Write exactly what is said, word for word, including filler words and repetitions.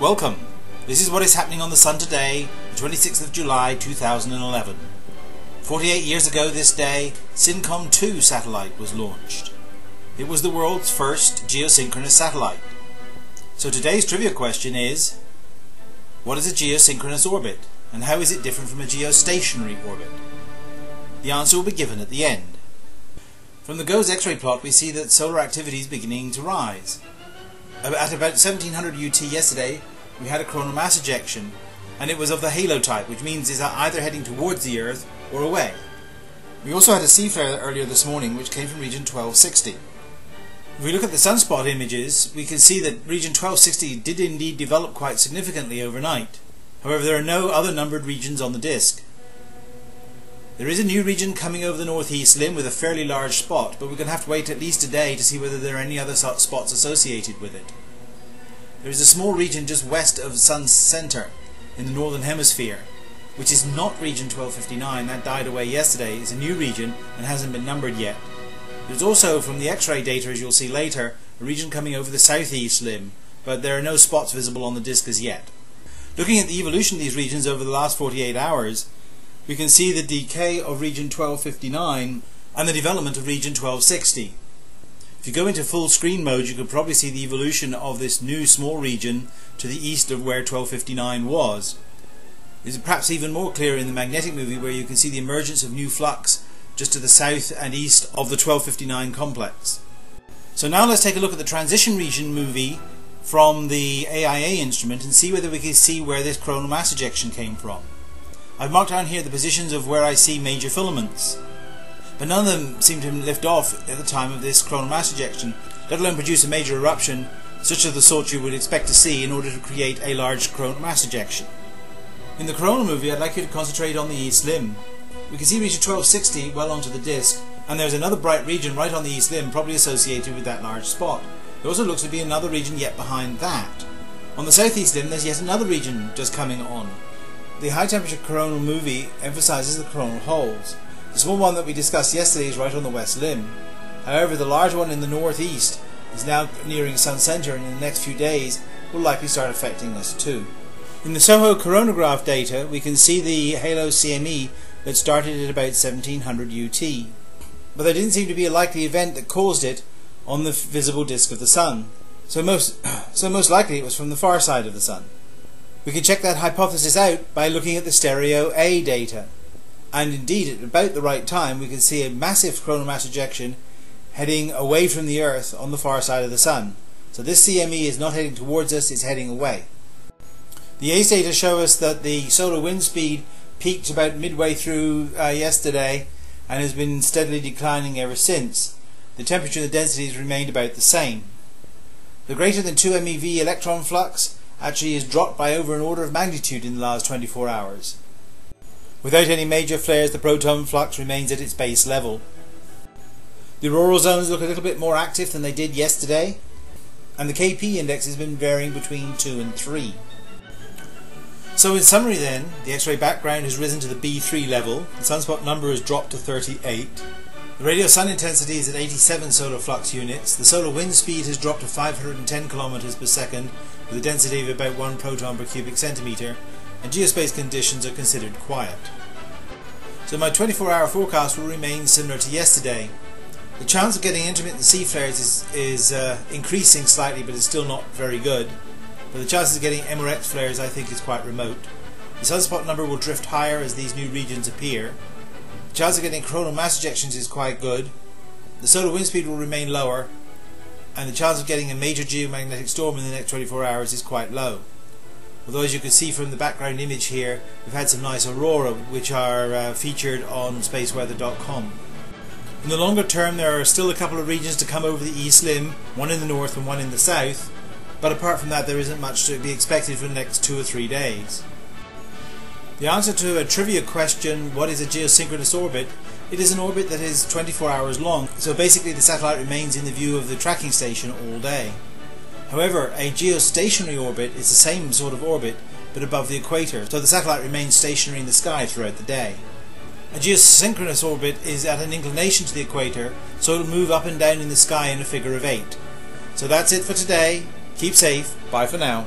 Welcome. This is what is happening on the Sun today, the twenty-sixth of July two thousand eleven. forty-eight years ago this day, Syncom two satellite was launched. It was the world's first geosynchronous satellite. So today's trivia question is, what is a geosynchronous orbit, and how is it different from a geostationary orbit? The answer will be given at the end. From the GOES X-ray plot we see that solar activity is beginning to rise. At about seventeen hundred U T yesterday, we had a coronal mass ejection, and it was of the halo type, which means it's either heading towards the Earth or away. We also had a sea flare earlier this morning, which came from region twelve sixty. If we look at the sunspot images, we can see that region twelve sixty did indeed develop quite significantly overnight. However, there are no other numbered regions on the disk. There is a new region coming over the northeast limb with a fairly large spot, but we're going to have to wait at least a day to see whether there are any other spots associated with it. There is a small region just west of Sun's centre, in the northern hemisphere, which is not region twelve fifty-nine, that died away yesterday. It's a new region and hasn't been numbered yet. There's also, from the X-ray data as you'll see later, a region coming over the southeast limb, but there are no spots visible on the disk as yet. Looking at the evolution of these regions over the last forty-eight hours, we can see the decay of region twelve fifty-nine and the development of region twelve sixty. If you go into full screen mode, you can probably see the evolution of this new small region to the east of where twelve fifty-nine was. It's perhaps even more clear in the magnetic movie, where you can see the emergence of new flux just to the south and east of the twelve fifty-nine complex. So now let's take a look at the transition region movie from the A I A instrument and see whether we can see where this coronal mass ejection came from. I've marked down here the positions of where I see major filaments, but none of them seem to lift off at the time of this coronal mass ejection, let alone produce a major eruption, such as the sort you would expect to see in order to create a large coronal mass ejection. In the coronal movie, I'd like you to concentrate on the east limb. We can see region twelve sixty well onto the disk, and there's another bright region right on the east limb, probably associated with that large spot. There also looks to be another region yet behind that. On the southeast limb, there's yet another region just coming on. The high temperature coronal movie emphasizes the coronal holes. The small one that we discussed yesterday is right on the west limb. However, the large one in the northeast is now nearing Sun Center, and in the next few days will likely start affecting us too. In the SOHO coronagraph data, we can see the halo C M E that started at about seventeen hundred U T. But there didn't seem to be a likely event that caused it on the visible disk of the Sun. So most, so most likely it was from the far side of the Sun. We can check that hypothesis out by looking at the stereo A data. And indeed, at about the right time, we can see a massive coronal mass ejection heading away from the Earth on the far side of the Sun. So this C M E is not heading towards us, it's heading away. The ACE data show us that the solar wind speed peaked about midway through uh, yesterday and has been steadily declining ever since. The temperature and the density has remained about the same. The greater than two MeV electron flux actually has dropped by over an order of magnitude in the last twenty-four hours. Without any major flares, the proton flux remains at its base level. The auroral zones look a little bit more active than they did yesterday, and the K P index has been varying between two and three. So in summary then, the X-ray background has risen to the B three level, the sunspot number has dropped to thirty-eight, the radio sun intensity is at eighty-seven solar flux units, the solar wind speed has dropped to five hundred ten kilometers per second with a density of about one proton per cubic centimeter, and geospace conditions are considered quiet. So my twenty-four hour forecast will remain similar to yesterday. The chance of getting intermittent sea flares is, is uh, increasing slightly, but it's still not very good. But the chances of getting M or X flares I think is quite remote. The sunspot number will drift higher as these new regions appear. The chance of getting coronal mass ejections is quite good. The solar wind speed will remain lower, and the chance of getting a major geomagnetic storm in the next twenty-four hours is quite low. Although, as you can see from the background image here, we've had some nice aurora, which are uh, featured on space weather dot com. In the longer term, there are still a couple of regions to come over the east limb, one in the north and one in the south, but apart from that there isn't much to be expected for the next two or three days. The answer to a trivia question, what is a geosynchronous orbit? It is an orbit that is twenty-four hours long, so basically the satellite remains in the view of the tracking station all day. However, a geostationary orbit is the same sort of orbit, but above the equator, so the satellite remains stationary in the sky throughout the day. A geosynchronous orbit is at an inclination to the equator, so it'll move up and down in the sky in a figure of eight. So that's it for today. Keep safe. Bye for now.